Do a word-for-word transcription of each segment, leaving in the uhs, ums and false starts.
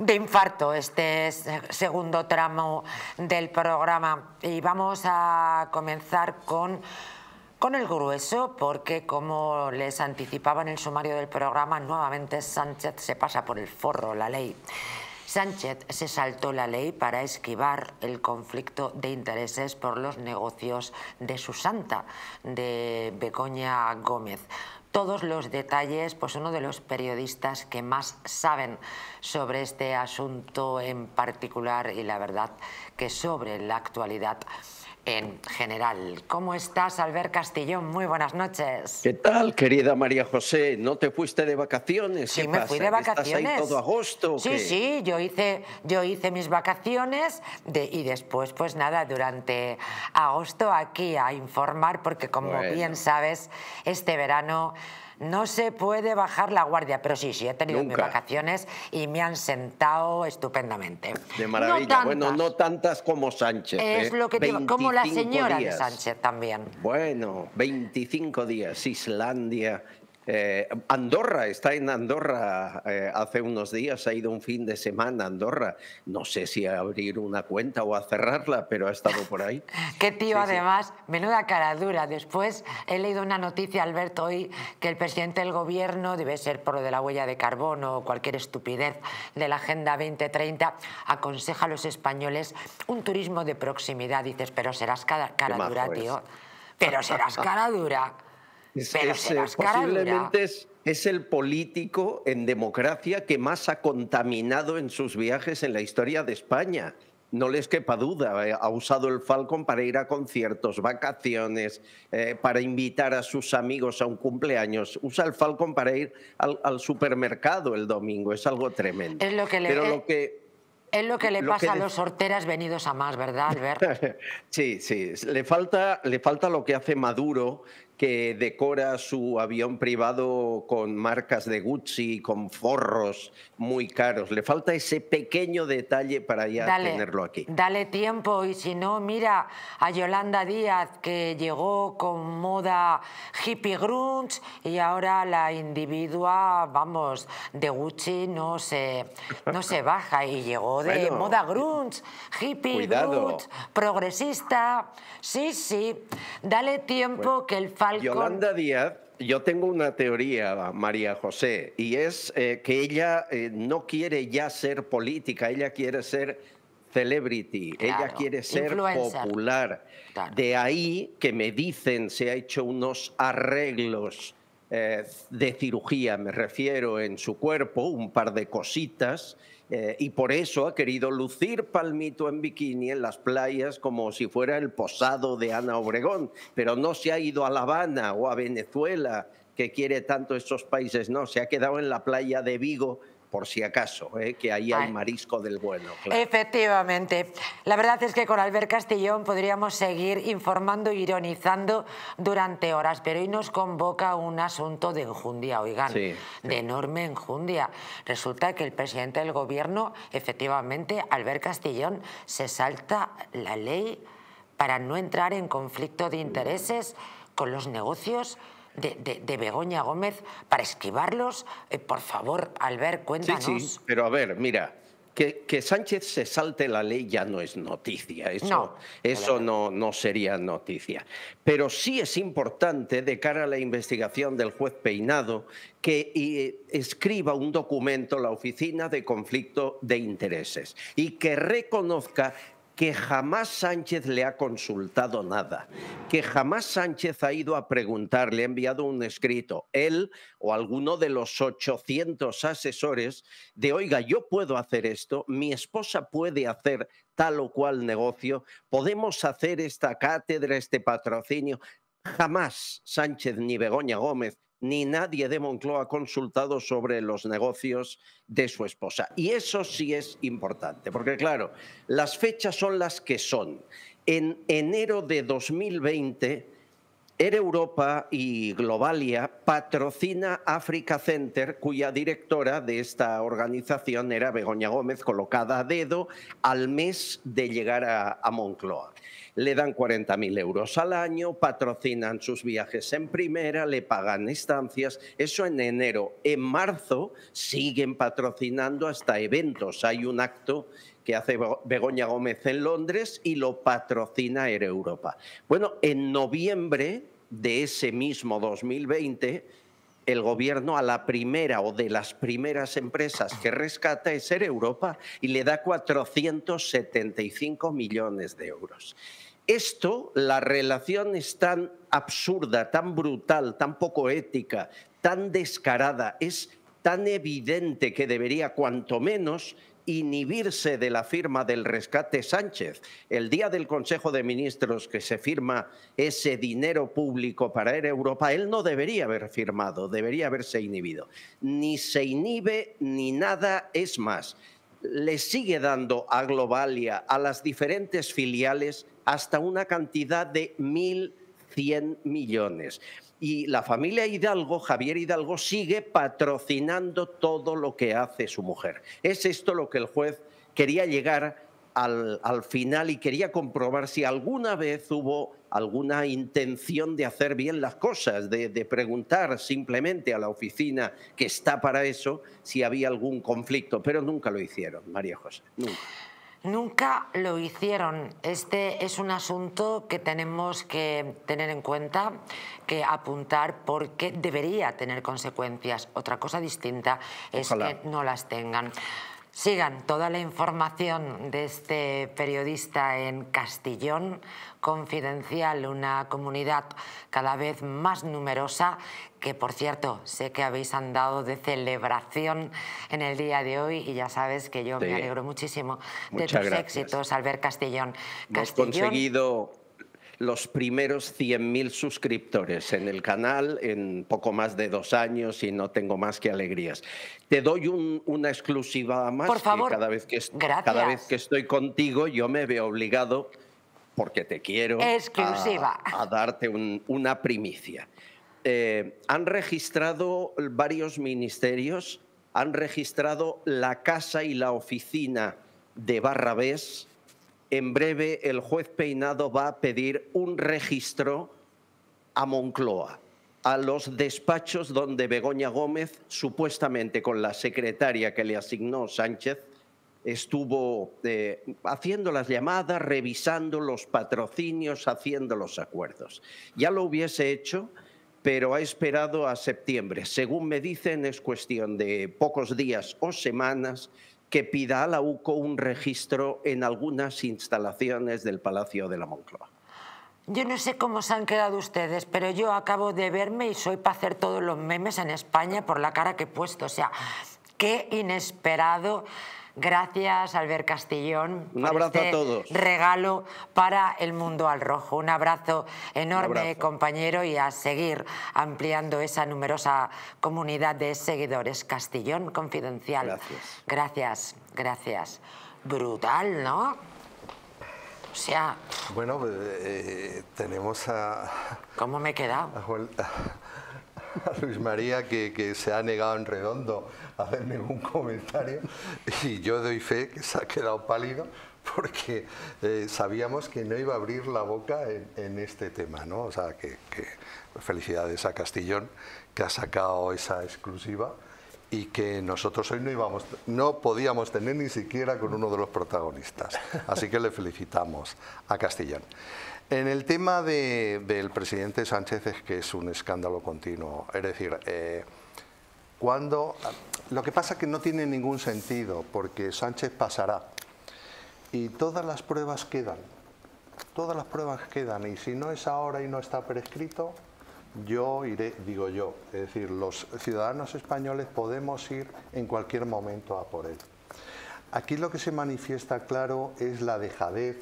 de infarto este segundo tramo del programa. Y vamos a comenzar con... Con el grueso, porque como les anticipaba en el sumario del programa, nuevamente Sánchez se pasa por el forro, la ley. Sánchez se saltó la ley para esquivar el conflicto de intereses por los negocios de su santa, de Begoña Gómez. Todos los detalles, pues uno de los periodistas que más saben sobre este asunto en particular y la verdad que sobre la actualidad en general. ¿Cómo estás, Albert Castillo? Muy buenas noches. ¿Qué tal, querida María José? ¿No te fuiste de vacaciones? Sí, me pasa? fui de vacaciones. ¿Estás ahí todo agosto? Sí, sí, yo hice, yo hice mis vacaciones de, y después, pues nada, durante agosto aquí a informar, porque como bueno. bien sabes, este verano... No se puede bajar la guardia, pero sí, sí, he tenido Nunca. mis vacaciones y me han sentado estupendamente. De maravilla. No bueno, no tantas como Sánchez. Es eh. lo que digo, como la señora días. de Sánchez también. Bueno, veinticinco días, Islandia... Eh, Andorra, está en Andorra eh, hace unos días, ha ido un fin de semana a Andorra. No sé si a abrir una cuenta o a cerrarla, pero ha estado por ahí. Qué tío, sí, además, sí. menuda cara dura. Después he leído una noticia, Alberto, hoy, que el presidente del gobierno, debe ser por lo de la huella de carbono o cualquier estupidez de la Agenda veinte treinta, aconseja a los españoles un turismo de proximidad. Dices, pero serás cara, cara dura, tío. Es. Pero serás cara dura. Pero es, eh, posiblemente es, es el político en democracia que más ha contaminado en sus viajes en la historia de España. No les quepa duda, eh, ha usado el Falcon para ir a conciertos, vacaciones, eh, para invitar a sus amigos a un cumpleaños. Usa el Falcon para ir al, al supermercado el domingo, es algo tremendo. Es lo que le... Pero lo que... Es lo que le pasa lo que de... a los horteras venidos a más, ¿verdad, Albert? Sí, sí. Le falta, le falta lo que hace Maduro, que decora su avión privado con marcas de Gucci, con forros muy caros. Le falta ese pequeño detalle para ya dale, tenerlo aquí. Dale tiempo y si no, mira a Yolanda Díaz, que llegó con moda hippie grunge y ahora la individua, vamos, de Gucci no se, no se baja y llegó de bueno, moda grunge, hippie cuidado. grunge, progresista. Sí, sí, dale tiempo bueno, que el Falcon... Yolanda Díaz, yo tengo una teoría, María José, y es eh, que ella eh, no quiere ya ser política, ella quiere ser celebrity, claro, ella quiere ser influencer. popular. Claro. De ahí que me dicen se ha hecho unos arreglos eh, de cirugía, me refiero, en su cuerpo, un par de cositas... Eh, y por eso ha querido lucir palmito en bikini en las playas como si fuera el posado de Ana Obregón, pero no se ha ido a La Habana o a Venezuela, que quiere tanto estos países, no, se ha quedado en la playa de Vigo, por si acaso, ¿eh? que ahí hay marisco del bueno. Claro. Efectivamente. La verdad es que con Albert Castillón podríamos seguir informando e ironizando durante horas, pero hoy nos convoca un asunto de enjundia, oigan, sí, sí. de enorme enjundia. Resulta que el presidente del gobierno, efectivamente, Albert Castillón, se salta la ley para no entrar en conflicto de intereses con los negocios De, de, de Begoña Gómez para esquivarlos. Eh, por favor, Albert, cuéntanos. Sí, sí, pero a ver, mira, que, que Sánchez se salte la ley ya no es noticia, eso, no, eso no, no sería noticia. Pero sí es importante, de cara a la investigación del juez Peinado, que eh, escriba un documento la Oficina de Conflicto de Intereses y que reconozca que jamás Sánchez le ha consultado nada, que jamás Sánchez ha ido a preguntar, le ha enviado un escrito, él o alguno de los ochocientos asesores, de oiga, yo puedo hacer esto, mi esposa puede hacer tal o cual negocio, podemos hacer esta cátedra, este patrocinio. Jamás Sánchez ni Begoña Gómez ni nadie de Moncloa ha consultado sobre los negocios de su esposa. Y eso sí es importante, porque claro, las fechas son las que son. En enero de dos mil veinte, Air Europa y Globalia patrocina Africa Center, cuya directora de esta organización era Begoña Gómez, colocada a dedo al mes de llegar a, a Moncloa. le dan cuarenta mil euros al año, patrocinan sus viajes en primera, le pagan estancias, eso en enero. En marzo siguen patrocinando hasta eventos. Hay un acto que hace Begoña Gómez en Londres y lo patrocina Air Europa. Bueno, en noviembre de ese mismo dos mil veinte, el gobierno a la primera o de las primeras empresas que rescata es Air Europa y le da cuatrocientos setenta y cinco millones de euros. Esto, la relación es tan absurda, tan brutal, tan poco ética, tan descarada, es tan evidente que debería cuanto menos inhibirse de la firma del rescate Sánchez. El día del Consejo de Ministros que se firma ese dinero público para Air Europa, él no debería haber firmado, debería haberse inhibido. Ni se inhibe ni nada, es más, le sigue dando a Globalia, a las diferentes filiales, hasta una cantidad de mil cien millones. Y la familia Hidalgo, Javier Hidalgo, sigue patrocinando todo lo que hace su mujer. Es esto lo que el juez quería llegar al, al final y quería comprobar si alguna vez hubo alguna intención de hacer bien las cosas, de, de preguntar simplemente a la oficina que está para eso si había algún conflicto. Pero nunca lo hicieron, María José, nunca. Nunca lo hicieron. Este es un asunto que tenemos que tener en cuenta, que apuntar, porque debería tener consecuencias. Otra cosa distinta es Ojalá. que no las tengan. Sigan toda la información de este periodista en Castillón Confidencial, una comunidad cada vez más numerosa que, por cierto, sé que habéis andado de celebración en el día de hoy y ya sabes que yo sí. me alegro muchísimo de Muchas tus gracias. éxitos, Albert Castillón. Hemos conseguido los primeros cien mil suscriptores en el canal en poco más de dos años y no tengo más que alegrías. Te doy un, una exclusiva más. Por favor, que cada, vez que cada vez que estoy contigo yo me veo obligado, porque te quiero, exclusiva. A, a darte un, una primicia. Eh, han registrado varios ministerios, han registrado la casa y la oficina de Barrabés. En breve, el juez Peinado va a pedir un registro a Moncloa, a los despachos donde Begoña Gómez, supuestamente con la secretaria que le asignó Sánchez, estuvo eh, haciendo las llamadas, revisando los patrocinios, haciendo los acuerdos. Ya lo hubiese hecho, pero ha esperado a septiembre. Según me dicen, es cuestión de pocos días o semanas que pida a la U C O un registro en algunas instalaciones del Palacio de la Moncloa. Yo no sé cómo se han quedado ustedes, pero yo acabo de verme y soy para hacer todos los memes en España por la cara que he puesto. O sea, qué inesperado. Gracias, Albert Castillón. Un abrazo este a todos. Regalo para el mundo al rojo. Un abrazo enorme, Un abrazo. compañero, y a seguir ampliando esa numerosa comunidad de seguidores. Castillón Confidencial. Gracias. Gracias, gracias. Brutal, ¿no? O sea... Bueno, eh, tenemos a... ¿Cómo me he quedado? A Juan... A Luis María, que, que se ha negado en redondo a hacer ningún comentario, y yo doy fe que se ha quedado pálido porque eh, sabíamos que no iba a abrir la boca en, en este tema, ¿no? O sea, que, que felicidades a Castillón, que ha sacado esa exclusiva y que nosotros hoy no íbamos, no podíamos tener ni siquiera con uno de los protagonistas. Así que le felicitamos a Castillón. En el tema de, del presidente Sánchez, es que es un escándalo continuo. Es decir, eh, cuando, lo que pasa es que no tiene ningún sentido, porque Sánchez pasará y todas las pruebas quedan. Todas las pruebas quedan, y si no es ahora y no está prescrito, yo iré, digo yo. Es decir, los ciudadanos españoles podemos ir en cualquier momento a por él. Aquí lo que se manifiesta claro es la dejadez,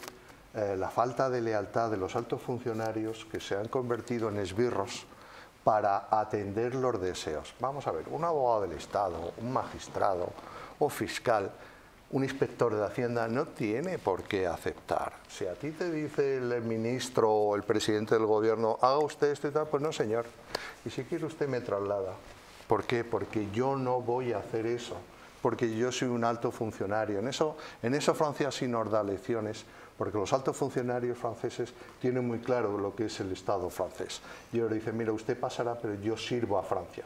Eh, la falta de lealtad de los altos funcionarios, que se han convertido en esbirros para atender los deseos. Vamos a ver, un abogado del Estado, un magistrado o fiscal, un inspector de Hacienda no tiene por qué aceptar. Si a ti te dice el ministro o el presidente del gobierno, haga usted esto y tal, pues no, señor. Y si quiere usted me traslada. ¿Por qué? Porque yo no voy a hacer eso, porque yo soy un alto funcionario. En eso, en eso Francia sí nos da lecciones, porque los altos funcionarios franceses tienen muy claro lo que es el Estado francés. Y ahora dicen, mira, usted pasará, pero yo sirvo a Francia.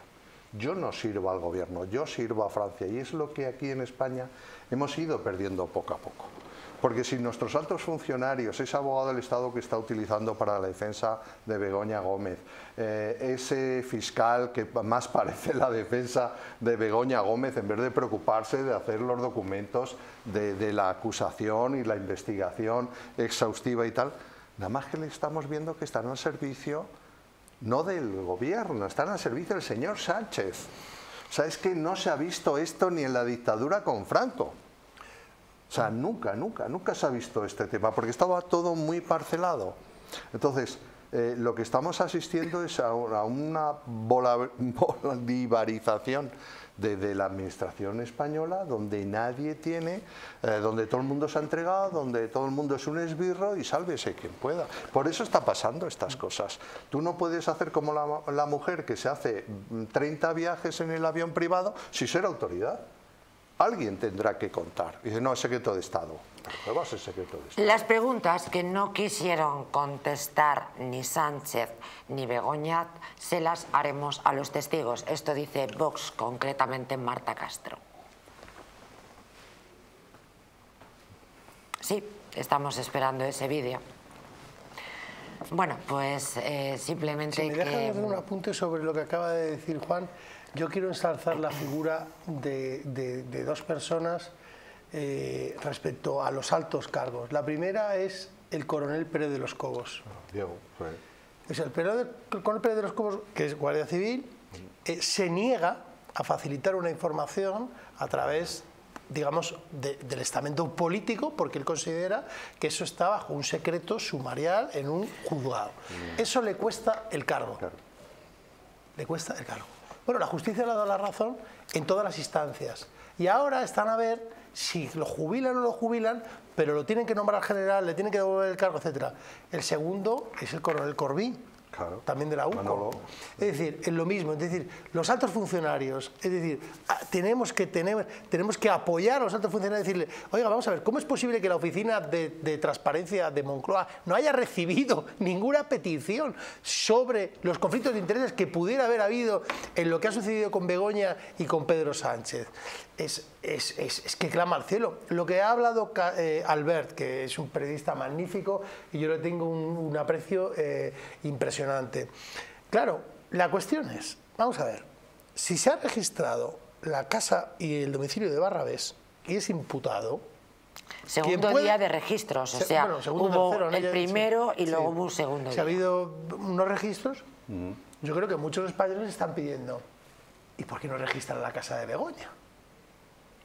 Yo no sirvo al gobierno, yo sirvo a Francia. Y es lo que aquí en España hemos ido perdiendo poco a poco. Porque si nuestros altos funcionarios, ese abogado del Estado que está utilizando para la defensa de Begoña Gómez, eh, ese fiscal que más parece la defensa de Begoña Gómez, en vez de preocuparse de hacer los documentos de, de la acusación y la investigación exhaustiva y tal, nada más que le estamos viendo que están al servicio, no del gobierno, están al servicio del señor Sánchez. O sea, es que no se ha visto esto ni en la dictadura con Franco. O sea, nunca, nunca, nunca se ha visto este tema, porque estaba todo muy parcelado. Entonces, eh, lo que estamos asistiendo es a una bolivarización de, de la administración española, donde nadie tiene, eh, donde todo el mundo se ha entregado, donde todo el mundo es un esbirro y sálvese quien pueda. Por eso está pasando estas cosas. Tú no puedes hacer como la, la mujer que se hace treinta viajes en el avión privado sin ser autoridad. Alguien tendrá que contar. Dice, no, es secreto de Estado. ¿Pero va a ser secreto de Estado? Las preguntas que no quisieron contestar ni Sánchez ni Begoña se las haremos a los testigos. Esto dice Vox, concretamente Marta Castro. Sí, estamos esperando ese vídeo. Bueno, pues eh, simplemente... Si me dejan que... hacer un apunte sobre lo que acaba de decir Juan. Yo quiero ensalzar la figura de, de, de dos personas eh, respecto a los altos cargos. La primera es el coronel Pérez de los Cobos. Diego, fue. O sea, el, de, el coronel Pérez de los Cobos, que es guardia civil, eh, se niega a facilitar una información a través, digamos, de, del estamento político, porque él considera que eso está bajo un secreto sumarial en un juzgado. Eso le cuesta el cargo. Le cuesta el cargo. Bueno, la justicia le ha dado la razón en todas las instancias. Y ahora están a ver si lo jubilan o no lo jubilan, pero lo tienen que nombrar general, le tienen que devolver el cargo, etcétera. El segundo es el coronel Corbí, claro, también de la U C O. Manolo. Es decir, es lo mismo. Es decir, los altos funcionarios, es decir, tenemos que, tener, tenemos que apoyar a los altos funcionarios y decirle, oiga, vamos a ver, ¿cómo es posible que la oficina de, de transparencia de Moncloa no haya recibido ninguna petición sobre los conflictos de intereses que pudiera haber habido en lo que ha sucedido con Begoña y con Pedro Sánchez? Es, es, es, es que clama al cielo. Lo que ha hablado eh, Albert, que es un periodista magnífico, y yo le tengo un, un aprecio eh, impresionante. Claro, la cuestión es, vamos a ver, si se ha registrado la casa y el domicilio de Barrabés y es imputado... Segundo puede... día de registros, se, o sea, bueno, hubo tercero, ¿no? el primero y sí. luego hubo un segundo día. ¿Se ha habido unos registros? Mm. Yo creo que muchos españoles están pidiendo, ¿y por qué no registran la casa de Begoña?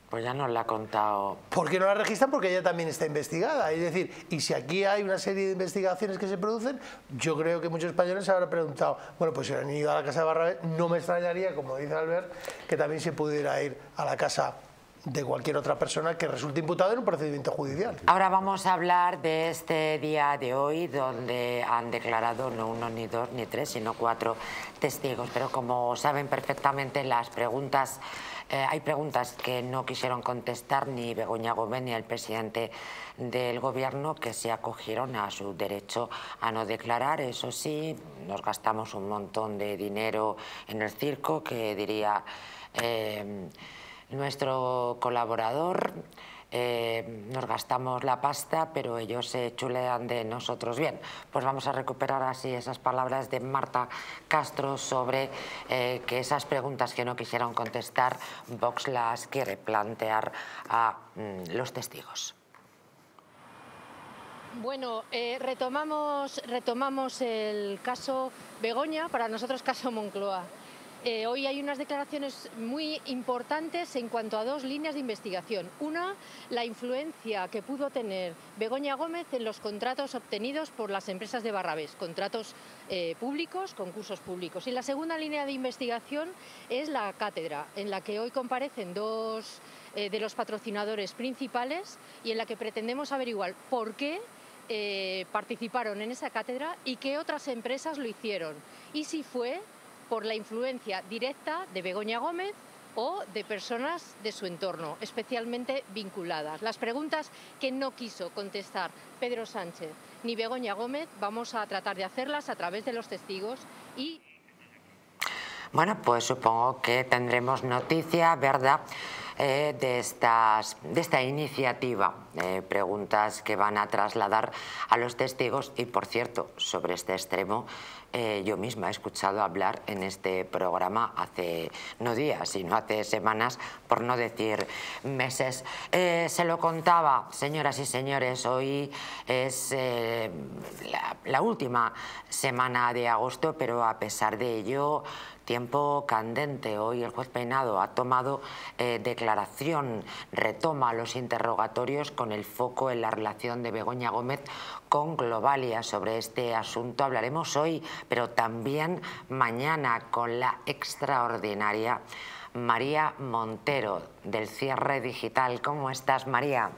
Pues ya nos la ha contado. ¿Por qué no la registran? Porque ella también está investigada. Es decir, y si aquí hay una serie de investigaciones que se producen, yo creo que muchos españoles se habrán preguntado, bueno, pues si han ido a la casa de Barrabés, no me extrañaría, como dice Albert, que también se pudiera ir a la casa de cualquier otra persona que resulte imputada en un procedimiento judicial. Ahora vamos a hablar de este día de hoy, donde han declarado no uno, ni dos, ni tres, sino cuatro testigos. Pero como saben perfectamente, las preguntas... Eh, hay preguntas que no quisieron contestar ni Begoña Gómez ni el presidente del gobierno, que se acogieron a su derecho a no declarar. Eso sí, nos gastamos un montón de dinero en el circo, que diría eh, nuestro colaborador. Eh, nos gastamos la pasta, pero ellos se chulean de nosotros. Bien, pues vamos a recuperar así esas palabras de Marta Castro sobre eh, que esas preguntas que no quisieron contestar, Vox las quiere plantear a mm, los testigos. Bueno, eh, retomamos, retomamos el caso Begoña, para nosotros caso Moncloa. Eh, hoy hay unas declaraciones muy importantes en cuanto a dos líneas de investigación. Una, la influencia que pudo tener Begoña Gómez en los contratos obtenidos por las empresas de Barrabés, contratos eh, públicos, concursos públicos. Y la segunda línea de investigación es la cátedra, en la que hoy comparecen dos eh, de los patrocinadores principales y en la que pretendemos averiguar por qué eh, participaron en esa cátedra y qué otras empresas lo hicieron, y si fue por la influencia directa de Begoña Gómez o de personas de su entorno, especialmente vinculadas. Las preguntas que no quiso contestar Pedro Sánchez ni Begoña Gómez, vamos a tratar de hacerlas a través de los testigos y... Bueno, pues supongo que tendremos noticia, ¿verdad?, eh, de, estas, de esta iniciativa. Eh, preguntas que van a trasladar a los testigos. Y, por cierto, sobre este extremo, eh, yo misma he escuchado hablar en este programa hace, no días, sino hace semanas, por no decir meses. Eh, se lo contaba, señoras y señores, hoy es eh, la, la última semana de agosto, pero a pesar de ello... Tiempo candente. Hoy el juez Peinado ha tomado eh, declaración, retoma los interrogatorios con el foco en la relación de Begoña Gómez con Globalia. Sobre este asunto hablaremos hoy, pero también mañana con la extraordinaria María Montero del Cierre Digital. ¿Cómo estás, María?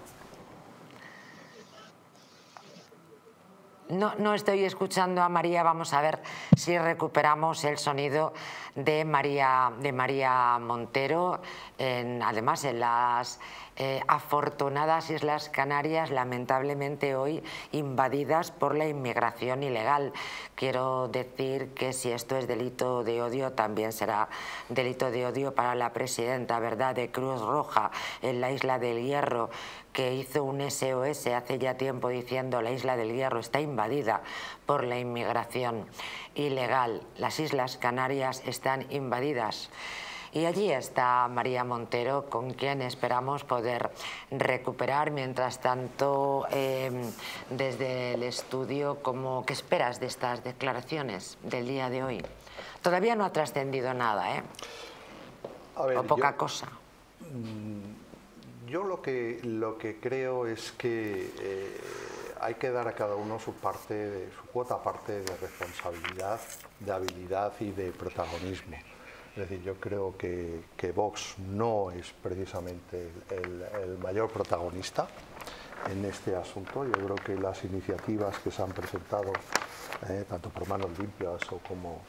No, no estoy escuchando a María, vamos a ver si recuperamos el sonido de María, de María Montero. En, además, en las eh, afortunadas Islas Canarias, lamentablemente hoy invadidas por la inmigración ilegal. Quiero decir que si esto es delito de odio, también será delito de odio para la presidenta, ¿verdad?, de Cruz Roja en la Isla del Hierro, que hizo un S O S hace ya tiempo diciendo la Isla del Hierro está invadida por la inmigración ilegal. Las Islas Canarias están invadidas. Y allí está María Montero, con quien esperamos poder recuperar. Mientras tanto, eh, desde el estudio, ¿cómo, ¿qué esperas de estas declaraciones del día de hoy? Todavía no ha trascendido nada, ¿eh? A ver, o poca yo... cosa. Mm... Yo lo que, lo que creo es que eh, hay que dar a cada uno su parte, de, su cuota parte de responsabilidad, de habilidad y de protagonismo. Es decir, yo creo que, que Vox no es precisamente el, el mayor protagonista en este asunto. Yo creo que las iniciativas que se han presentado, eh, tanto por Manos Limpias o como...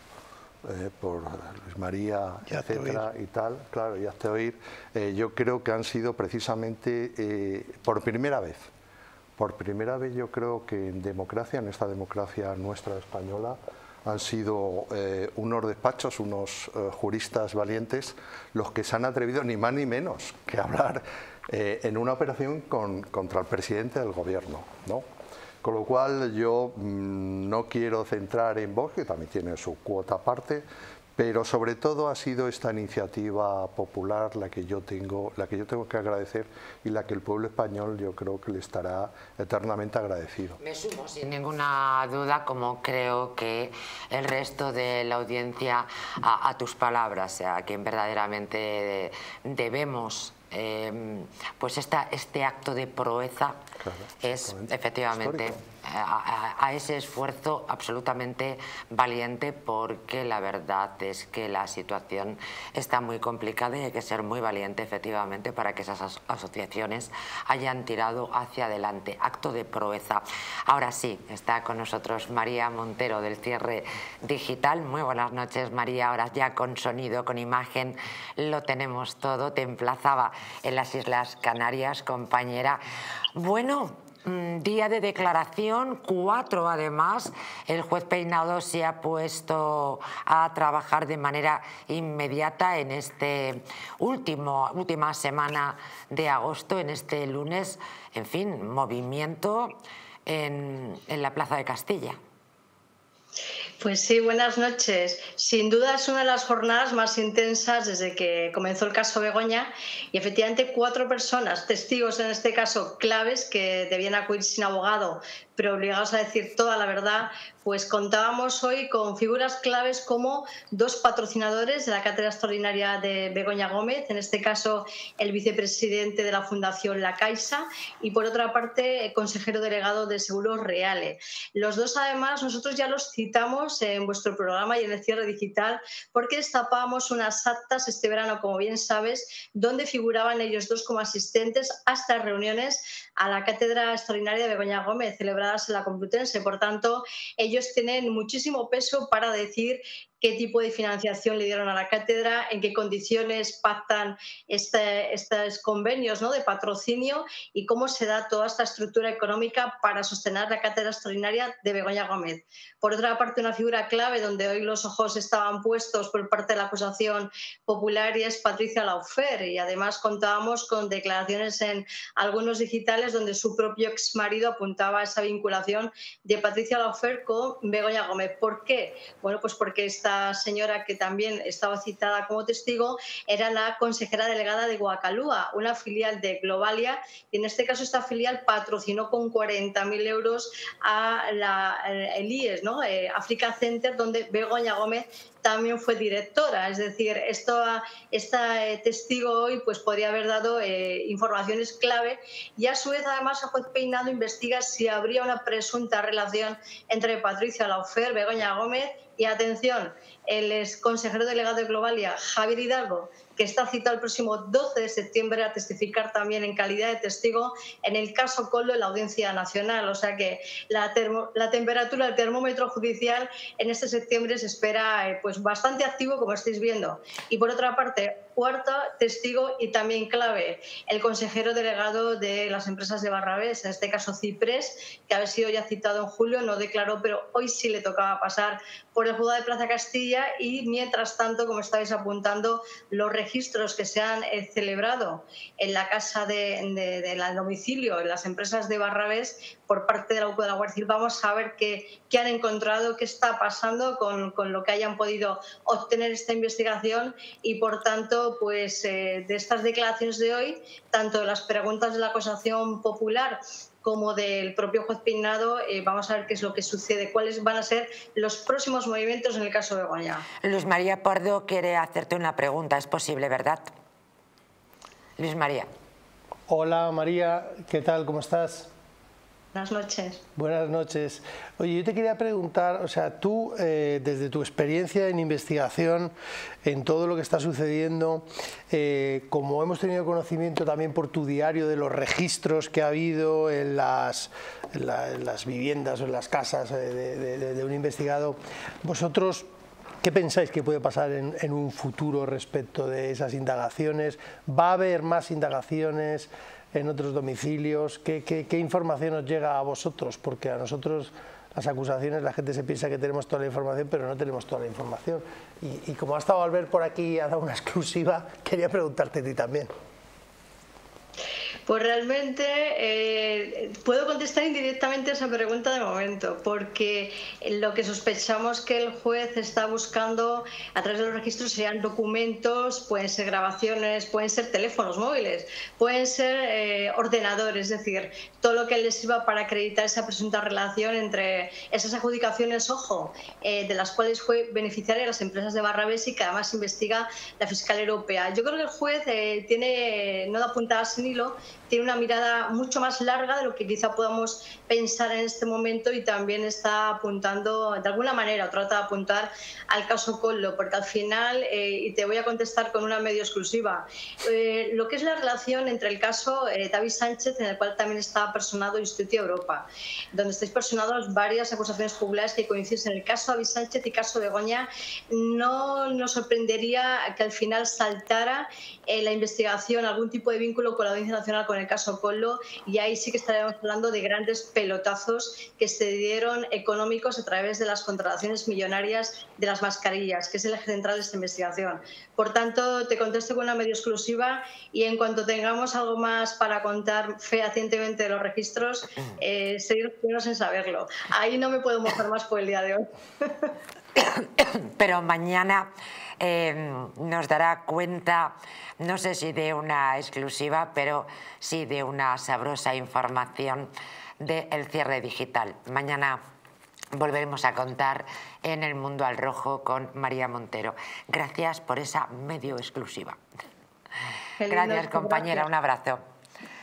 Eh, por Luis María, etcétera, y tal, claro, ya hasta oír, eh, yo creo que han sido precisamente, eh, por primera vez, por primera vez yo creo que en democracia, en esta democracia nuestra española, han sido eh, unos despachos, unos eh, juristas valientes, los que se han atrevido ni más ni menos que hablar eh, en una operación con, contra el presidente del gobierno, ¿no? Con lo cual yo mmm, no quiero centrar en Vox, que también tiene su cuota aparte, pero sobre todo ha sido esta iniciativa popular la que yo tengo, la que yo tengo que agradecer y la que el pueblo español yo creo que le estará eternamente agradecido. Me sumo sin ninguna duda, como creo que el resto de la audiencia, a, a tus palabras, a quien verdaderamente debemos... Eh, pues esta, este acto de proeza, claro, es efectivamente a, a, a ese esfuerzo absolutamente valiente, porque la verdad es que la situación está muy complicada y hay que ser muy valiente efectivamente para que esas aso asociaciones hayan tirado hacia adelante. Acto de proeza. Ahora sí, está con nosotros María Montero del Cierre Digital. Muy buenas noches, María. Ahora ya con sonido, con imagen, lo tenemos todo. Te emplazaba en las Islas Canarias, compañera. Bueno, día de declaración, cuatro además. El juez Peinado se ha puesto a trabajar de manera inmediata en este último, última semana de agosto, en este lunes. En fin, movimiento en, en la Plaza de Castilla. Pues sí, buenas noches. Sin duda es una de las jornadas más intensas desde que comenzó el caso Begoña y efectivamente cuatro personas, testigos en este caso claves, que debían acudir sin abogado, pero obligados a decir toda la verdad, pues contábamos hoy con figuras claves como dos patrocinadores de la Cátedra Extraordinaria de Begoña Gómez, en este caso el vicepresidente de la Fundación La Caixa y por otra parte el consejero delegado de Seguros Reales. Los dos además nosotros ya los citamos en vuestro programa y en el Cierre Digital porque destapábamos unas actas este verano, como bien sabes, donde figuraban ellos dos como asistentes a estas reuniones a la Cátedra Extraordinaria de Begoña Gómez, celebradas en la Complutense. Por tanto, ellos tienen muchísimo peso para decir qué tipo de financiación le dieron a la cátedra, en qué condiciones pactan este, estos convenios, ¿no?, de patrocinio, y cómo se da toda esta estructura económica para sostener la Cátedra Extraordinaria de Begoña Gómez. Por otra parte, una figura clave donde hoy los ojos estaban puestos por parte de la acusación popular y es Patricia Laufer, y además contábamos con declaraciones en algunos digitales donde su propio exmarido apuntaba a esa vinculación de Patricia Laufer con Begoña Gómez. ¿Por qué? Bueno, pues porque esta señora, que también estaba citada como testigo, era la consejera delegada de Guacalúa, una filial de Globalia, y en este caso esta filial patrocinó con cuarenta mil euros a la, el I E S, ¿no?, eh, Africa Center, donde Begoña Gómez también fue directora. Es decir, esto, esta eh, testigo hoy pues podría haber dado eh, informaciones clave, y a su vez además el juez Peinado investiga si habría una presunta relación entre Patricia Laufer, Begoña Gómez y, atención, el ex consejero delegado de Globalia, Javier Hidalgo, que está citado el próximo doce de septiembre a testificar también en calidad de testigo en el caso Koldo en la Audiencia Nacional. O sea que la, termo, la temperatura del termómetro judicial en este septiembre se espera eh, pues bastante activo, como estáis viendo. Y por otra parte, cuarto testigo y también clave, el consejero delegado de las empresas de Barrabés, en este caso Ciprés, que había sido ya citado en julio, no declaró, pero hoy sí le tocaba pasar por el juzgado de Plaza Castilla, y mientras tanto, como estáis apuntando, los registros que se han celebrado en la casa de, de, de la domicilio, en las empresas de Barrabés, por parte de la U C O de la Guardia Civil. Vamos a ver qué, qué han encontrado, qué está pasando con, con lo que hayan podido obtener esta investigación, y por tanto, pues eh, de estas declaraciones de hoy, tanto las preguntas de la acusación popular como del propio juez Peinado, eh, vamos a ver qué es lo que sucede, cuáles van a ser los próximos movimientos en el caso de Begoña. Luis María Pardo quiere hacerte una pregunta, es posible, ¿verdad? Luis María. Hola María, ¿qué tal? ¿Cómo estás? Buenas noches. Buenas noches. Oye, yo te quería preguntar, o sea, tú, eh, desde tu experiencia en investigación, en todo lo que está sucediendo, eh, como hemos tenido conocimiento también por tu diario de los registros que ha habido en las, en la, en las viviendas o en las casas de, de, de, de un investigado, vosotros, ¿qué pensáis que puede pasar en, en un futuro respecto de esas indagaciones? ¿Va a haber más indagaciones en otros domicilios? ¿Qué, qué, qué información os llega a vosotros? Porque a nosotros las acusaciones, la gente se piensa que tenemos toda la información, pero no tenemos toda la información. Y, y como ha estado Albert por aquí y ha dado una exclusiva, quería preguntarte a ti también. Pues realmente eh, puedo contestar indirectamente esa pregunta de momento, porque lo que sospechamos que el juez está buscando a través de los registros sean documentos, pueden ser grabaciones, pueden ser teléfonos móviles, pueden ser eh, ordenadores, es decir, todo lo que les sirva para acreditar esa presunta relación entre esas adjudicaciones, ojo, eh, de las cuales fue beneficiaria las empresas de Barrabés y que además investiga la Fiscalía Europea. Yo creo que el juez eh, tiene, no da puntadas sin hilo, tiene una mirada mucho más larga de lo que quizá podamos pensar en este momento, y también está apuntando, de alguna manera, o trata de apuntar al caso Koldo, porque al final, eh, y te voy a contestar con una medio exclusiva, eh, lo que es la relación entre el caso eh, David Sánchez, en el cual también está personado el Instituto de Europa, donde estáis personados varias acusaciones populares que coinciden en el caso David Sánchez y caso Begoña, no nos sorprendería que al final saltara eh, la investigación, algún tipo de vínculo con la Audiencia Nacional, con el caso Koldo, y ahí sí que estaríamos hablando de grandes pelotazos que se dieron económicos a través de las contrataciones millonarias de las mascarillas, que es el eje central de esta investigación. Por tanto, te contesto con una medio exclusiva, y en cuanto tengamos algo más para contar fehacientemente de los registros, eh, sería los primeros en saberlo. Ahí no me puedo mojar más por el día de hoy. Pero mañana eh, nos dará cuenta, no sé si de una exclusiva, pero sí de una sabrosa información del cierre digital. Mañana volveremos a contar en El Mundo al Rojo con María Montero. Gracias por esa medio exclusiva. Gracias, compañera, un abrazo.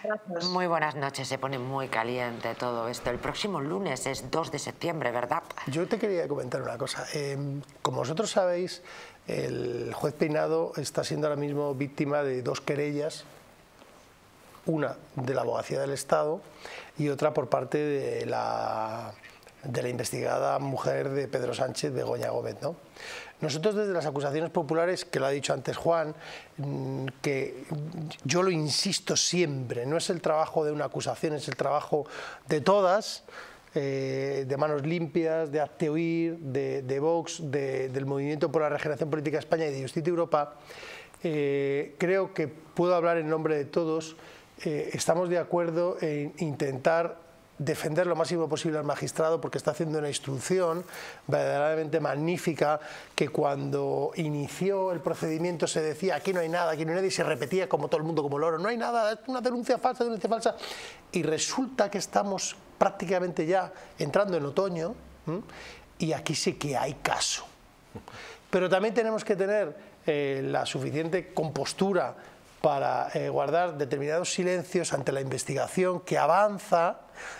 Gracias. Muy buenas noches, se pone muy caliente todo esto. El próximo lunes es dos de septiembre, ¿verdad? Yo te quería comentar una cosa. Eh, como vosotros sabéis, el juez Peinado está siendo ahora mismo víctima de dos querellas. Una de la Abogacía del Estado y otra por parte de la de la investigada mujer de Pedro Sánchez, Begoña Gómez, ¿no? Nosotros desde las acusaciones populares, que lo ha dicho antes Juan, que yo lo insisto siempre, no es el trabajo de una acusación, es el trabajo de todas, eh, de Manos Limpias, de Hazte Oír, de, de Vox, de, del Movimiento por la Regeneración Política de España y de Justicia Europa. Eh, creo que puedo hablar en nombre de todos, eh, estamos de acuerdo en intentar defender lo máximo posible al magistrado, porque está haciendo una instrucción verdaderamente magnífica, que cuando inició el procedimiento se decía aquí no hay nada, aquí no hay nadie, y se repetía como todo el mundo, como el oro, no hay nada, es una denuncia falsa, denuncia falsa, y resulta que estamos prácticamente ya entrando en otoño, ¿m? Y aquí sí que hay caso. Pero también tenemos que tener eh, la suficiente compostura para eh, guardar determinados silencios ante la investigación que avanza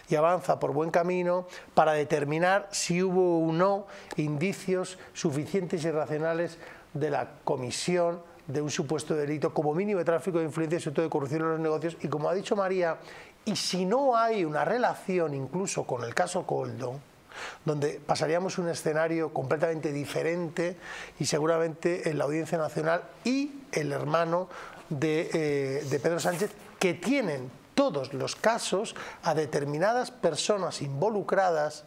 y avanza por buen camino, para determinar si hubo o no indicios suficientes y racionales de la comisión de un supuesto delito, como mínimo de tráfico de influencias, sobre todo de corrupción en los negocios, y como ha dicho María, y si no hay una relación incluso con el caso Koldo, donde pasaríamos un escenario completamente diferente, y seguramente en la Audiencia Nacional y el hermano de, eh, de Pedro Sánchez, que tienen todos los casos a determinadas personas involucradas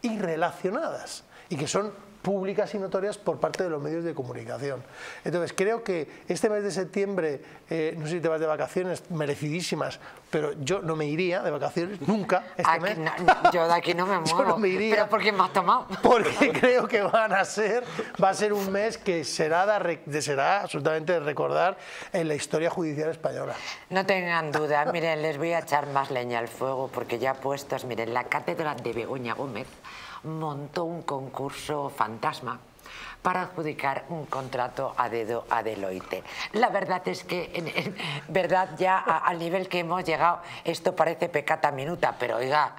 y relacionadas, y que son públicas y notorias por parte de los medios de comunicación. Entonces creo que este mes de septiembre, eh, no sé si te vas de vacaciones, merecidísimas, pero yo no me iría de vacaciones nunca este aquí, mes. No, no, yo de aquí no me muevo, no me iría, pero porque me has tomado. Porque creo que van a ser, va a ser un mes que será, de, será absolutamente de recordar en la historia judicial española. No tengan duda, miren, les voy a echar más leña al fuego, porque ya puestos, miren, la cátedra de Begoña Gómez montó un concurso fantasma para adjudicar un contrato a dedo a Deloitte. La verdad es que, en, en verdad, ya a, al nivel que hemos llegado, esto parece pecata minuta, pero oiga,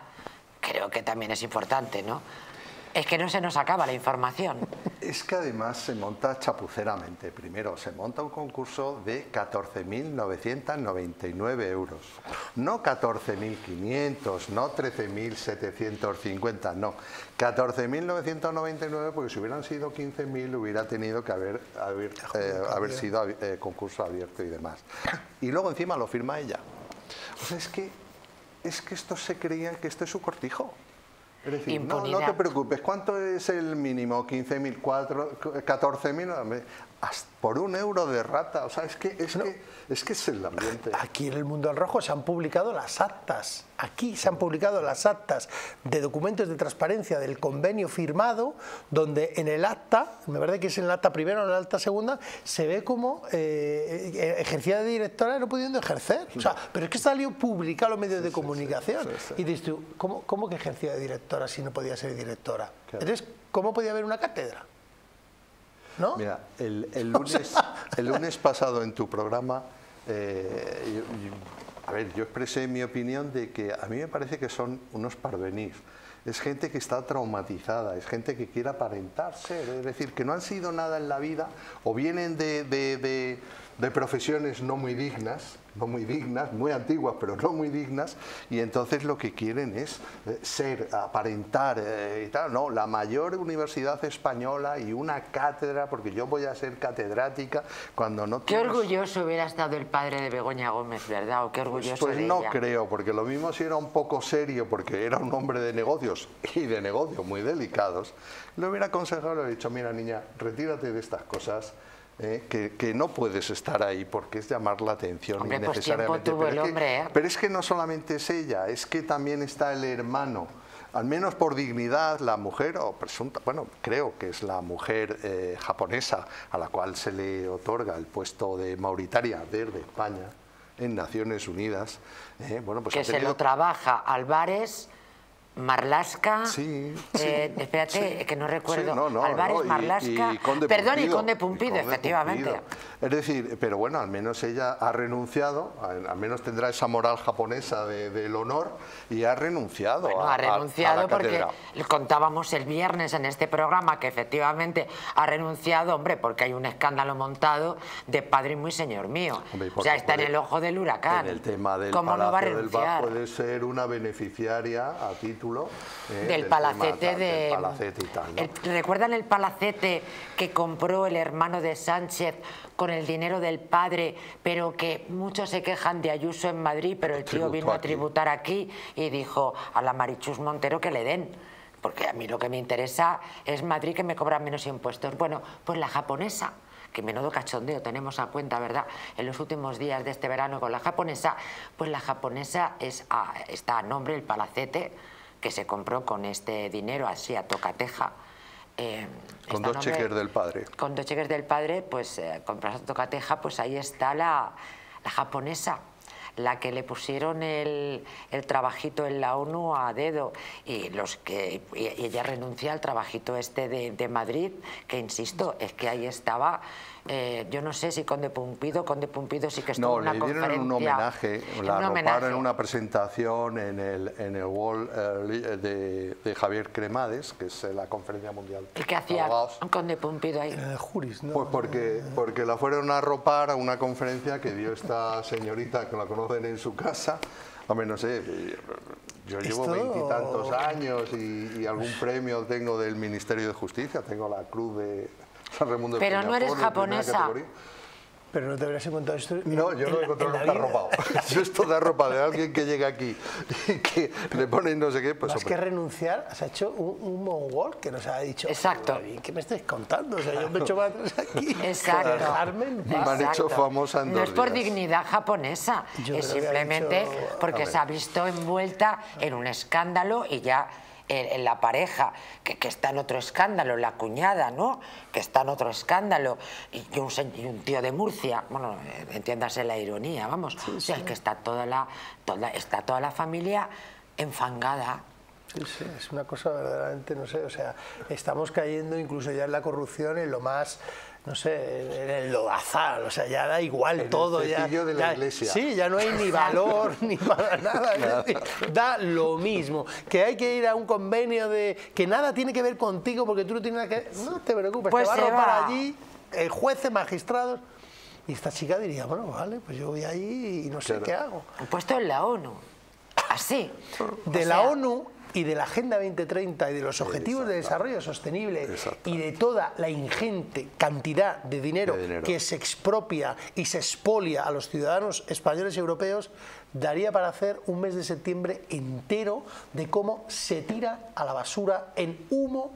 creo que también es importante, ¿no? Es que no se nos acaba la información. Es que además se monta chapuceramente. Primero, se monta un concurso de catorce mil novecientos noventa y nueve euros. No catorce mil quinientos, no trece mil setecientos cincuenta, no. catorce mil novecientos noventa y nueve, porque si hubieran sido quince mil hubiera tenido que haber, haber, eh, haber sido eh, concurso abierto y demás. Y luego encima lo firma ella. O sea, es que, es que estos se creían que esto es su cortijo. Es decir, no, no te preocupes, ¿cuánto es el mínimo? quince mil, catorce mil, por un euro de rata. O sea, es que es, no. que, es que es el ambiente. Aquí en el Mundo al Rojo se han publicado las actas, aquí se han publicado las actas de documentos de transparencia del convenio firmado, donde en el acta, me parece que es en el acta primero o en el acta segunda, se ve como eh, ejercía de directora no pudiendo ejercer. O sea, pero es que salió publicado en los medios sí, de comunicación. Sí, sí, sí, sí. Y dices tú, ¿cómo, ¿cómo que ejercía de directora si no podía ser directora? Claro. Entonces, ¿cómo podía haber una cátedra? ¿No? Mira, el, el, lunes, o sea... el lunes pasado en tu programa, eh, yo, yo, a ver, yo expresé mi opinión de que a mí me parece que son unos parvenís. Es gente que está traumatizada, es gente que quiere aparentar ser, es decir, que no han sido nada en la vida o vienen de, de, de, de profesiones no muy dignas, no muy dignas, muy antiguas, pero no muy dignas, y entonces lo que quieren es eh, ser, aparentar eh, y tal. No, la mayor universidad española y una cátedra, porque yo voy a ser catedrática cuando no... Qué tienes... orgulloso hubiera estado el padre de Begoña Gómez, ¿verdad? O qué orgulloso pues, pues de no ella. Creo, porque lo mismo si era un poco serio, porque era un hombre de negocios y de negocios muy delicados, lo hubiera aconsejado, le hubiera dicho, mira niña, retírate de estas cosas. Eh, que, que no puedes estar ahí porque es llamar la atención hombre, innecesariamente. Pues pero, es hombre, que, eh. pero es que no solamente es ella, es que también está el hermano. Al menos por dignidad, la mujer, o presunta, bueno, creo que es la mujer eh, japonesa a la cual se le otorga el puesto de Mauritania desde España en Naciones Unidas. Eh, bueno, pues que ha tenido... se lo trabaja Álvarez... Marlaska, sí, sí, eh, espérate, sí, que no recuerdo, sí, no, no, Álvarez, no, y, Marlaska, y Conde perdón, Pumpido, y Conde Pumpido, y Conde efectivamente. Pumpido. Es decir, pero bueno, al menos ella ha renunciado, al menos tendrá esa moral japonesa de, del honor y ha renunciado. Bueno, a, ha renunciado a, a la porque cátedra. Contábamos el viernes en este programa que efectivamente ha renunciado, hombre, porque hay un escándalo montado de padre y muy señor mío. Hombre, o sea, está puede, en el ojo del huracán. En el tema del ¿Cómo Palacio no va a renunciar? Del Bar puede ser una beneficiaria a título espectáculo eh, del, del palacete tema, de, del palacete y tal, ¿no? el, ¿Recuerdan el palacete que compró el hermano de Sánchez con el dinero del padre, pero que muchos se quejan de Ayuso en Madrid, pero el tío vino a tributar aquí y dijo a la Marichus Montero que le den? Porque a mí lo que me interesa es Madrid, que me cobran menos impuestos. Bueno, pues la japonesa, que menudo cachondeo tenemos a cuenta, ¿verdad?, en los últimos días de este verano con la japonesa, pues la japonesa es a, está a nombre del palacete que se compró con este dinero así a tocateja. Eh, con dos nombre, cheques del padre. Con dos cheques del padre, pues eh, con Plaza Tocateja, pues ahí está la, la japonesa, la que le pusieron el, el trabajito en la ONU a dedo, y los que y ella renuncia al trabajito este de, de Madrid, que insisto, es que ahí estaba. Eh, yo no sé si Conde Pumpido, Conde Pumpido sí que estuvo en una conferencia. No, le dieron un homenaje, la arroparon en una presentación en el, en el Wall eh, de, de Javier Cremades, que es la conferencia mundial. ¿Y qué hacía Conde Pumpido ahí? Eh, juris, ¿no? Pues porque, porque la fueron a arropar a una conferencia que dio esta señorita, que la conocen en su casa. Hombre, no sé, yo llevo veintitantos años y, y algún premio tengo del Ministerio de Justicia, tengo la cruz de... Pero no eres japonesa. Pero no te habrás encontrado esto. No, yo no he encontrado nunca arropado. Yo esto de ropa de alguien que llega aquí y que le ponen no sé qué. Pues, más que renunciar, has hecho un, un mongol que nos ha dicho. Exacto. ¿Qué me estáis contando? O sea, claro. Yo me he hecho para atrás aquí. Exacto. Carmen, me han hecho famosa en dos días. No es por dignidad japonesa, yo es simplemente dicho... porque se ha visto envuelta en un escándalo y ya. En la pareja, que, que está en otro escándalo, la cuñada, ¿no?, que está en otro escándalo, y un, y un tío de Murcia, bueno, entiéndase la ironía, vamos, sí, o sea, sí. Es que está toda la, toda, está toda la familia enfangada. Sí, sí, es una cosa verdaderamente, no sé, o sea, estamos cayendo incluso ya en la corrupción, en lo más... no sé, en el lodazal, o sea, ya da igual en todo. El ya, de la ya, iglesia. Sí, ya no hay ni valor ni para nada, nada. Es decir, da lo mismo. Que hay que ir a un convenio de que nada tiene que ver contigo porque tú no tienes nada que ver. No te preocupes, pues te va a robar va. allí el juez, magistrados. Y esta chica diría, bueno, vale, pues yo voy allí y no sé claro. qué hago. Un puesto en la ONU, así. De o la sea... ONU... y de la Agenda veinte treinta y de los Objetivos de Desarrollo Sostenible y de toda la ingente cantidad de dinero, de dinero que se expropia y se expolia a los ciudadanos españoles y europeos, daría para hacer un mes de septiembre entero de cómo se tira a la basura en humo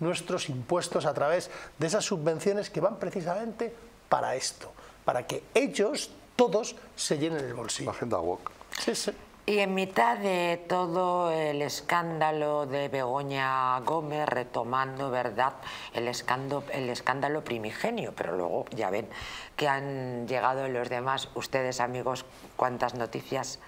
nuestros impuestos a través de esas subvenciones que van precisamente para esto, para que ellos todos se llenen el bolsillo. La Agenda Vox. Sí, sí. Y en mitad de todo el escándalo de Begoña Gómez, retomando, ¿verdad?, el escándalo, el escándalo primigenio, pero luego ya ven que han llegado los demás. Ustedes, amigos, cuántas noticias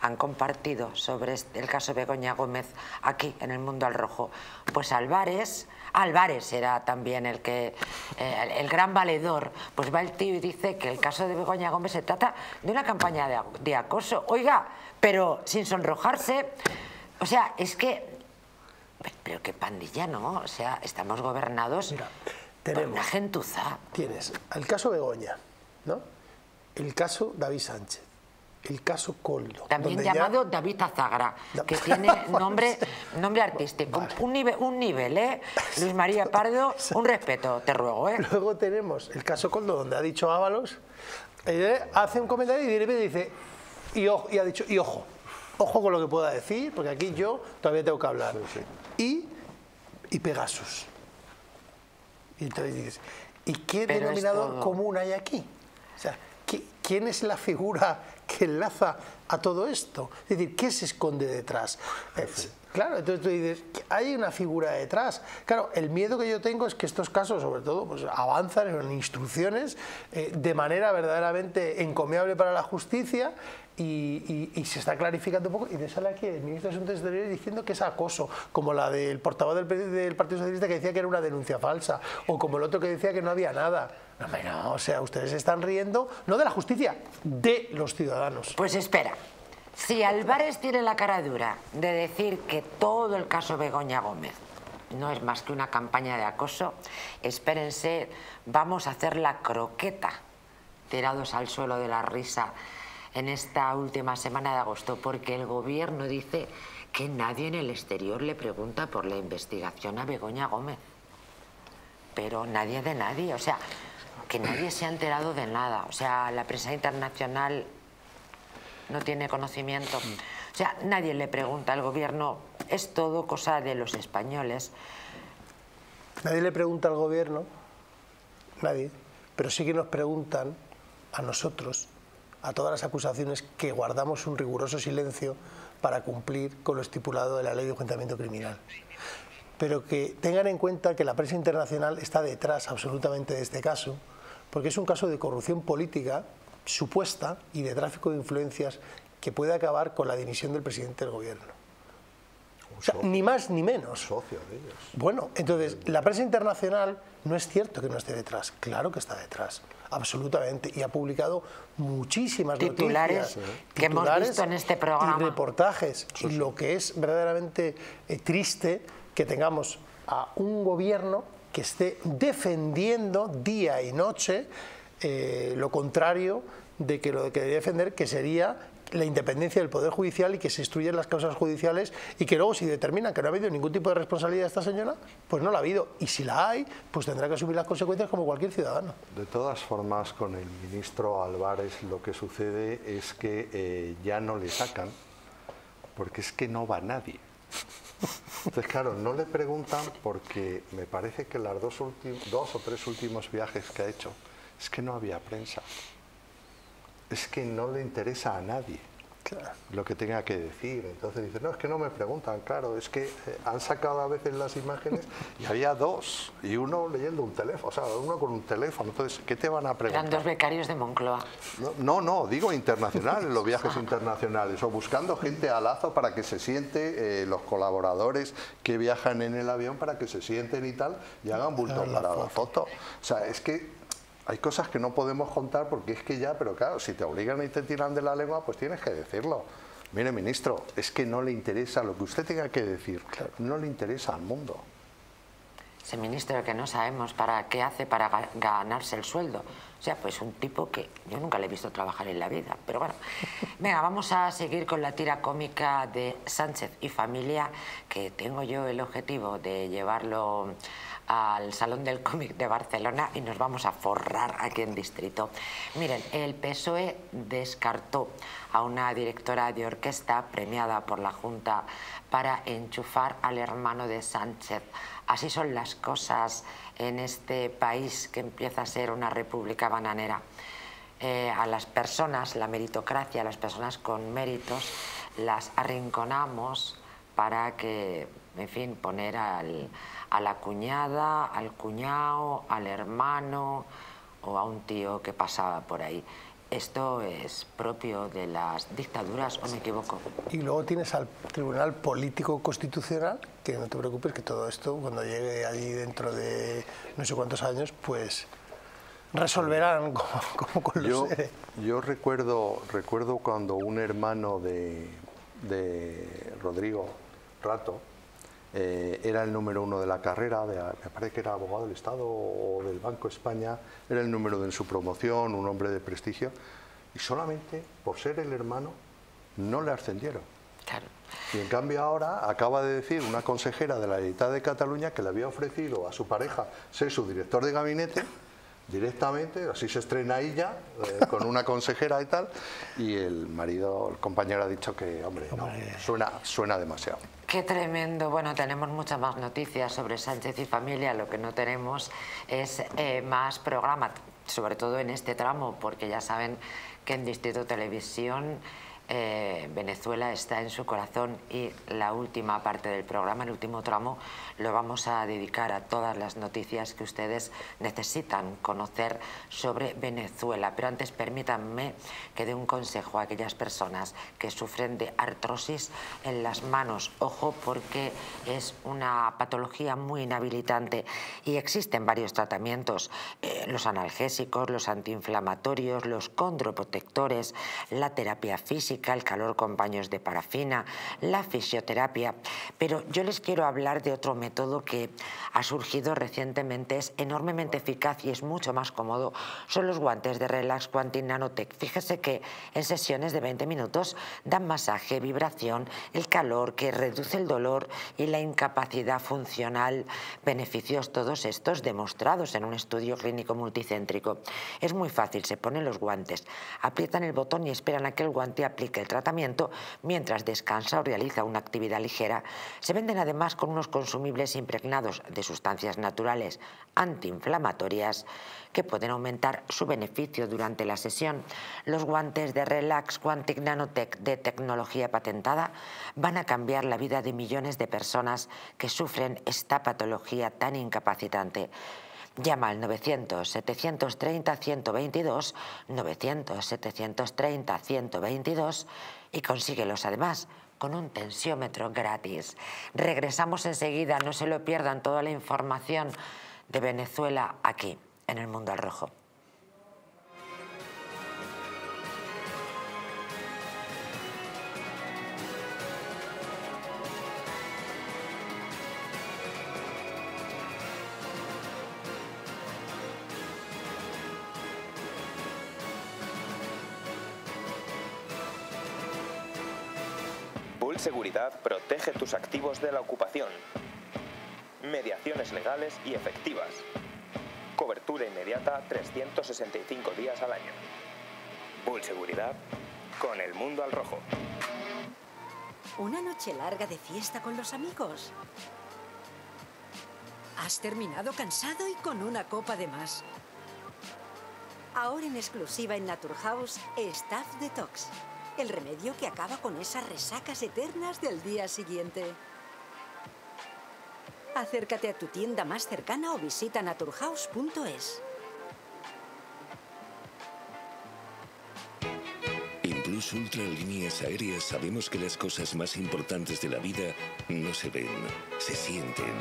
han compartido sobre el caso Begoña Gómez aquí en el Mundo al Rojo. Pues Álvarez, Álvarez era también el que, eh, el gran valedor, pues va el tío y dice que el caso de Begoña Gómez se trata de una campaña de, de acoso. Oiga, pero sin sonrojarse, o sea, es que, pero qué pandilla, ¿no? O sea, estamos gobernados. Mira, tenemos, por una gentuza. Tienes el caso Begoña, ¿no?, el caso David Sánchez, el caso Koldo. También llamado ya... David Azagra, que tiene nombre, nombre artístico. Vale. Un, nive, un nivel, ¿eh? Luis María Pardo, un respeto, te ruego, ¿eh? Luego tenemos el caso Koldo, donde ha dicho Ábalos, eh, hace un comentario y de repente dice, y, ojo, y ha dicho, y ojo, ojo con lo que pueda decir, porque aquí yo todavía tengo que hablar. Sí, sí. Y, y Pegasus. Y entonces dices, ¿y qué Pero denominador común hay aquí? O sea, ¿quién es la figura que enlaza a todo esto? Es decir, ¿qué se esconde detrás? Es, claro, entonces tú dices, hay una figura detrás. Claro, el miedo que yo tengo es que estos casos, sobre todo, pues avanzan en instrucciones eh, de manera verdaderamente encomiable para la justicia y, y, y se está clarificando un poco. Y te sale aquí el ministro de Asuntos Exteriores diciendo que es acoso, como la del portavoz del, del Partido Socialista que decía que era una denuncia falsa, o como el otro que decía que no había nada. No, no, o sea, ustedes están riendo, no de la justicia, de los ciudadanos. Pues espera, si Álvarez tiene la cara dura de decir que todo el caso Begoña Gómez no es más que una campaña de acoso, espérense, vamos a hacer la croqueta tirados al suelo de la risa. en esta última semana de agosto, porque el gobierno dice que nadie en el exterior le pregunta por la investigación a Begoña Gómez. Pero nadie de nadie, o sea, que nadie se ha enterado de nada. O sea, la prensa internacional no tiene conocimiento. O sea, nadie le pregunta al gobierno, es todo cosa de los españoles. Nadie le pregunta al gobierno, nadie, pero sí que nos preguntan a nosotros, a todas las acusaciones que guardamos un riguroso silencio para cumplir con lo estipulado de la ley de enjuiciamiento criminal. Pero que tengan en cuenta que la prensa internacional está detrás absolutamente de este caso, porque es un caso de corrupción política supuesta y de tráfico de influencias que puede acabar con la dimisión del presidente del gobierno. O sea, ni más ni menos. Socio de ellos. Bueno, entonces, la prensa internacional no es cierto que no esté detrás. Claro que está detrás, absolutamente. Y ha publicado muchísimas titulares noticias, ¿eh? que titulares hemos visto en este programa. Y reportajes. Y lo que es verdaderamente eh, triste que tengamos a un gobierno que esté defendiendo día y noche eh, lo contrario de que lo que debería defender, que sería la independencia del Poder Judicial y que se instruyan las causas judiciales, y que luego si determinan que no ha habido ningún tipo de responsabilidad de esta señora, pues no la ha habido, y si la hay, pues tendrá que asumir las consecuencias como cualquier ciudadano. De todas formas, con el ministro Álvarez lo que sucede es que eh, ya no le sacan, porque es que no va nadie. Entonces, claro, no le preguntan porque me parece que los dos, dos o tres últimos viajes que ha hecho, es que no había prensa. Es que no le interesa a nadie claro. lo que tenga que decir. Entonces dice, no, es que no me preguntan, claro, es que eh, han sacado a veces las imágenes y había dos, y uno leyendo un teléfono, o sea, uno con un teléfono. Entonces, ¿qué te van a preguntar? Eran dos becarios de Moncloa. No, no, no digo internacional, en los viajes internacionales, o buscando gente a lazo para que se siente, eh, los colaboradores que viajan en el avión para que se sienten y tal, y hagan bulto para la, la foto. O sea, es que hay cosas que no podemos contar porque es que ya, pero claro, si te obligan y te tiran de la lengua, pues tienes que decirlo. Mire, ministro, es que no le interesa lo que usted tenga que decir, claro. no le interesa al mundo. Ese ministro que no sabemos para qué hace para ga- ganarse el sueldo. O sea, pues un tipo que yo nunca le he visto trabajar en la vida. Pero bueno, venga, vamos a seguir con la tira cómica de Sánchez y familia, que tengo yo el objetivo de llevarlo al Salón del Cómic de Barcelona y nos vamos a forrar aquí en Distrito. Miren, el P S O E descartó a una directora de orquesta premiada por la Junta para enchufar al hermano de Sánchez. Así son las cosas en este país que empieza a ser una república bananera. Eh, a las personas, la meritocracia, a las personas con méritos, las arrinconamos para que, en fin, poner al, a la cuñada, al cuñado, al hermano o a un tío que pasaba por ahí. Esto es propio de las dictaduras, ¿o me equivoco? Y luego tienes al Tribunal Político Constitucional, que no te preocupes que todo esto, cuando llegue allí dentro de no sé cuántos años, pues resolverán como, como con los... Yo, yo recuerdo, recuerdo cuando un hermano de, de Rodrigo Rato eh, era el número uno de la carrera, de, me parece que era abogado del Estado o del Banco España, era el número de en su promoción, un hombre de prestigio, y solamente por ser el hermano no le ascendieron. Claro. Y en cambio ahora acaba de decir una consejera de la Generalitat de Cataluña que le había ofrecido a su pareja ser su director de gabinete directamente, así se estrena ella, eh, con una consejera y tal, y el marido, el compañero ha dicho que, hombre, no, suena, suena demasiado. Qué tremendo. Bueno, tenemos muchas más noticias sobre Sánchez y familia, lo que no tenemos es eh, más programa, sobre todo en este tramo, porque ya saben que en Distrito Televisión Eh, Venezuela está en su corazón, y la última parte del programa, el último tramo, lo vamos a dedicar a todas las noticias que ustedes necesitan conocer sobre Venezuela. Pero antes permítanme que dé un consejo a aquellas personas que sufren de artrosis en las manos. Ojo, porque es una patología muy inhabilitante y existen varios tratamientos, eh, los analgésicos, los antiinflamatorios, los condroprotectores, la terapia física, física, el calor con baños de parafina, la fisioterapia. Pero yo les quiero hablar de otro método que ha surgido recientemente, es enormemente eficaz y es mucho más cómodo. Son los guantes de Relax Quantin Nanotech. Fíjese que en sesiones de veinte minutos dan masaje, vibración, el calor que reduce el dolor y la incapacidad funcional. Beneficios todos estos demostrados en un estudio clínico multicéntrico. Es muy fácil, se ponen los guantes, aprietan el botón y esperan a que el guante aplique el tratamiento mientras descansa o realiza una actividad ligera. Se venden además con unos consumibles impregnados de sustancias naturales antiinflamatorias que pueden aumentar su beneficio durante la sesión. Los guantes de Relax Quantin Nanotech de tecnología patentada van a cambiar la vida de millones de personas que sufren esta patología tan incapacitante. Llama al novecientos setecientos treinta ciento veintidós, novecientos setecientos treinta ciento veintidós y consíguelos además con un tensiómetro gratis. Regresamos enseguida, no se lo pierdan, toda la información de Venezuela aquí, en El Mundo al Rojo. Bull Seguridad protege tus activos de la ocupación. Mediaciones legales y efectivas. Cobertura inmediata trescientos sesenta y cinco días al año. Bull Seguridad con El Mundo al Rojo. Una noche larga de fiesta con los amigos. Has terminado cansado y con una copa de más. Ahora en exclusiva en Naturhaus, Staff Detox. El remedio que acaba con esas resacas eternas del día siguiente. Acércate a tu tienda más cercana o visita naturhaus punto es. En Plus Ultra Líneas Aéreas sabemos que las cosas más importantes de la vida no se ven, se sienten.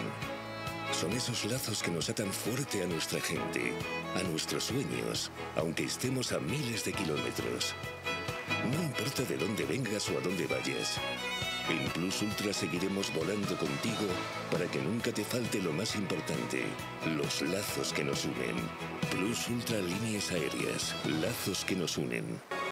Son esos lazos que nos atan fuerte a nuestra gente, a nuestros sueños, aunque estemos a miles de kilómetros. No importa de dónde vengas o a dónde vayas. En Plus Ultra seguiremos volando contigo para que nunca te falte lo más importante, los lazos que nos unen. Plus Ultra Líneas Aéreas, lazos que nos unen.